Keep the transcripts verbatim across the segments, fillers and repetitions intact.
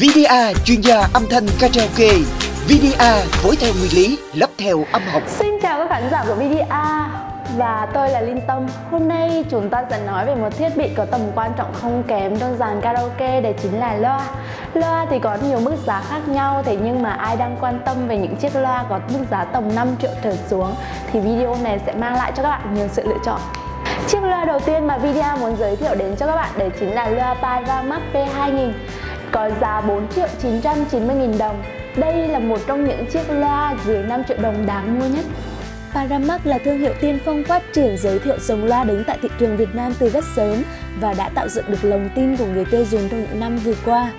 vê đê a chuyên gia âm thanh karaoke, vê đê a phối theo nguyên lý, lắp theo âm học. Xin chào các khán giả của vê đê a và tôi là Linh Tâm. Hôm nay chúng ta sẽ nói về một thiết bị có tầm quan trọng không kém trong dàn karaoke, đấy chính là loa. Loa thì có nhiều mức giá khác nhau, thế nhưng mà ai đang quan tâm về những chiếc loa có mức giá tầm năm triệu trở xuống thì video này sẽ mang lại cho các bạn nhiều sự lựa chọn. Chiếc loa đầu tiên mà Vidia muốn giới thiệu đến cho các bạn đấy chính là loa Paramax P hai nghìn có giá bốn triệu chín trăm chín mươi nghìn đồng. Đây là một trong những chiếc loa dưới năm triệu đồng đáng mua nhất. Paramax là thương hiệu tiên phong phát triển giới thiệu dòng loa đứng tại thị trường Việt Nam từ rất sớm và đã tạo dựng được lòng tin của người tiêu dùng trong những năm vừa qua.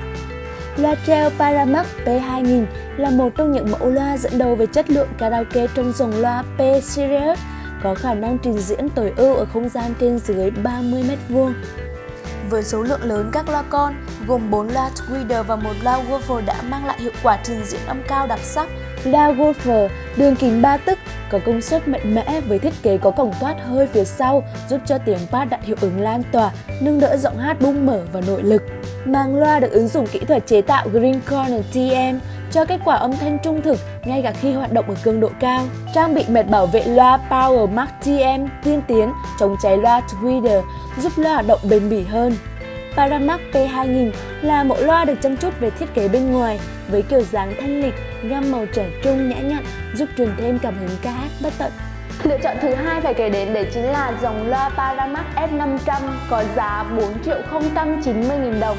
Loa treo Paramax P hai nghìn là một trong những mẫu loa dẫn đầu về chất lượng karaoke trong dòng loa P-Series, có khả năng trình diễn tối ưu ở không gian trên dưới ba mươi mét vuông. Với số lượng lớn các loa con, gồm bốn loa tweeter và một loa woofer đã mang lại hiệu quả trình diễn âm cao đặc sắc. Loa woofer đường kính ba tấc có công suất mạnh mẽ với thiết kế có cổng thoát hơi phía sau, giúp cho tiếng bass đạt hiệu ứng lan tỏa, nâng đỡ giọng hát bung mở và nội lực. Màng loa được ứng dụng kỹ thuật chế tạo Green Cone tê em cho kết quả âm thanh trung thực ngay cả khi hoạt động ở cường độ cao. Trang bị mệt bảo vệ loa PowerMax tê em tiên tiến chống cháy loa tweeter, giúp loa hoạt động bền bỉ hơn. Paramax P hai nghìn là mẫu loa được chăm chút về thiết kế bên ngoài với kiểu dáng thanh lịch, gam màu trẻ trung nhã nhặn, giúp truyền thêm cảm hứng ca hát bất tận. Lựa chọn thứ hai phải kể đến đấy chính là dòng loa Paramax F năm trăm có giá bốn triệu không trăm chín mươi nghìn đồng.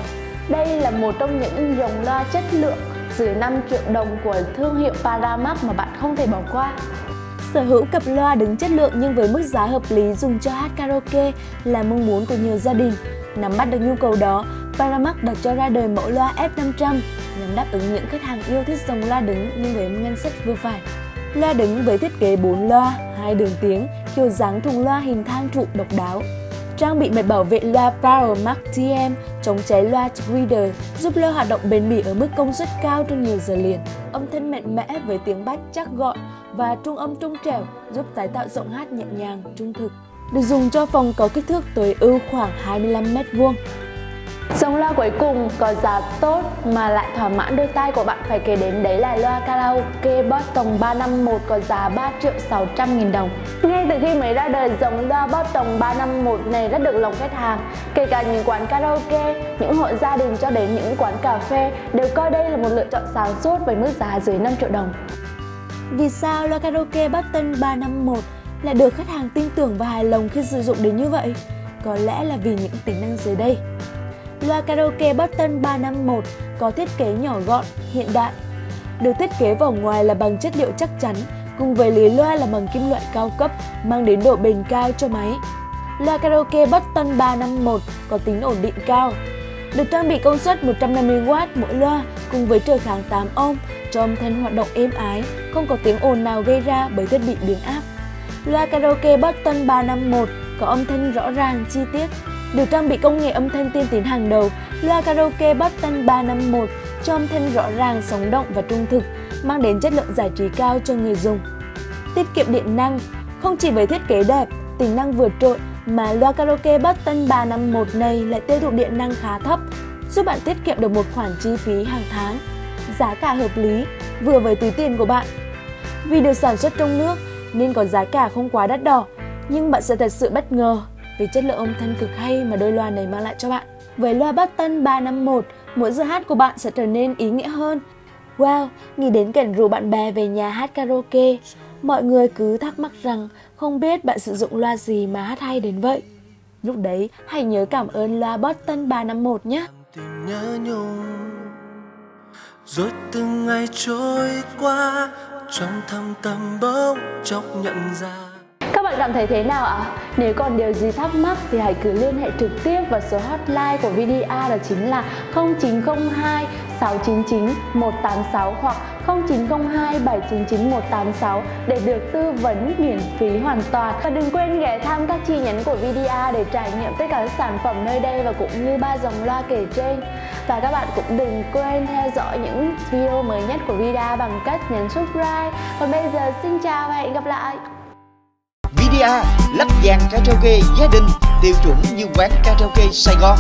Đây là một trong những dòng loa chất lượng dưới năm triệu đồng của thương hiệu Paramax mà bạn không thể bỏ qua. Sở hữu cặp loa đứng chất lượng nhưng với mức giá hợp lý dùng cho hát karaoke là mong muốn của nhiều gia đình. Nắm bắt được nhu cầu đó, Paramax đã cho ra đời mẫu loa F năm trăm nhằm đáp ứng những khách hàng yêu thích dòng loa đứng nhưng với ngân sách vừa phải. Loa đứng với thiết kế bốn loa, hai đường tiếng, kiểu dáng thùng loa hình thang trụ độc đáo. Trang bị mệt bảo vệ loa Paramax tê em chống cháy loa tweeter, giúp loa hoạt động bền bỉ ở mức công suất cao trong nhiều giờ liền. Âm thanh mạnh mẽ với tiếng bass chắc gọn và trung âm trong trẻo, giúp tái tạo giọng hát nhẹ nhàng, trung thực. Được dùng cho phòng có kích thước tối ưu khoảng hai mươi lăm mét vuông. Dòng loa cuối cùng có giá tốt mà lại thỏa mãn đôi tai của bạn phải kể đến đấy là loa karaoke Boston ba năm một có giá ba triệu sáu trăm nghìn đồng. Ngay từ khi mới ra đời, dòng loa Boston ba năm một này rất được lòng khách hàng. Kể cả những quán karaoke, những hộ gia đình cho đến những quán cà phê đều coi đây là một lựa chọn sáng suốt với mức giá dưới năm triệu đồng. Vì sao loa karaoke Boston ba năm một lại được khách hàng tin tưởng và hài lòng khi sử dụng đến như vậy? Có lẽ là vì những tính năng dưới đây. Loa karaoke Boston ba năm một có thiết kế nhỏ gọn, hiện đại. Được thiết kế vỏ ngoài là bằng chất liệu chắc chắn, cùng với lưới loa là bằng kim loại cao cấp, mang đến độ bền cao cho máy. Loa karaoke Boston ba năm một có tính ổn định cao. Được trang bị công suất một trăm năm mươi oát mỗi loa, cùng với trở kháng tám ohm, cho âm thanh hoạt động êm ái, không có tiếng ồn nào gây ra bởi thiết bị biến áp. Loa karaoke Boston ba năm một có âm thanh rõ ràng, chi tiết. Được trang bị công nghệ âm thanh tiên tiến hàng đầu, loa karaoke Boston ba năm một cho âm thanh rõ ràng, sống động và trung thực, mang đến chất lượng giải trí cao cho người dùng. Tiết kiệm điện năng, không chỉ với thiết kế đẹp, tính năng vượt trội mà loa karaoke Boston ba năm một này lại tiêu thụ điện năng khá thấp, giúp bạn tiết kiệm được một khoản chi phí hàng tháng. Giá cả hợp lý, vừa với túi tiền của bạn. Vì được sản xuất trong nước nên có giá cả không quá đắt đỏ, nhưng bạn sẽ thật sự bất ngờ vì chất lượng âm thanh cực hay mà đôi loa này mang lại cho bạn. Với loa Boston ba năm một, mỗi giờ hát của bạn sẽ trở nên ý nghĩa hơn. Wow, nghĩ đến cảnh rủ bạn bè về nhà hát karaoke, mọi người cứ thắc mắc rằng không biết bạn sử dụng loa gì mà hát hay đến vậy. Lúc đấy, hãy nhớ cảm ơn loa Boston ba năm một nhé. Rồi từng ngày trôi qua, trong thâm tâm bỗng chốc nhận ra. Các bạn cảm thấy thế nào ạ? À? Nếu còn điều gì thắc mắc thì hãy cứ liên hệ trực tiếp vào số hotline của vê đê a đó chính là không chín không hai sáu chín chín một tám sáu hoặc không chín không hai bảy chín chín một tám sáu để được tư vấn miễn phí hoàn toàn. Và đừng quên ghé thăm các chi nhánh của vê đê a để trải nghiệm tất cả các sản phẩm nơi đây và cũng như ba dòng loa kể trên. Và các bạn cũng đừng quên theo dõi những video mới nhất của vê đê a bằng cách nhấn subscribe. Còn bây giờ xin chào và hẹn gặp lại. vê đê a lắp dàn karaoke gia đình tiêu chuẩn như quán karaoke Sài Gòn.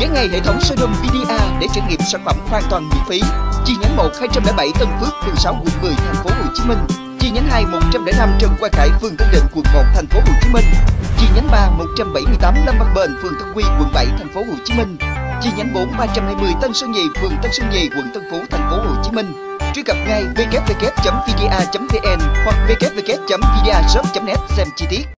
Ghé ngay hệ thống showroom Vidia để trải nghiệm sản phẩm hoàn toàn miễn phí. Chi nhánh một hai không bảy Tân Phước, phường sáu, quận mười, thành phố Hồ Chí Minh. Chi nhánh hai một không năm Trần Quang Khải, phường Tân Định, quận một, thành phố Hồ Chí Minh. Chi nhánh ba một bảy tám Lâm Văn Bền, phường Tân Quy, quận bảy, thành phố Hồ Chí Minh. Chi nhánh bốn ba hai không Tân Sơn Nhì, phường Tân Sơn Nhì, quận Tân Phú, thành phố Hồ Chí Minh. Truy cập ngay w w w chấm vidia chấm v n hoặc w w w chấm vidia shop chấm net xem chi tiết.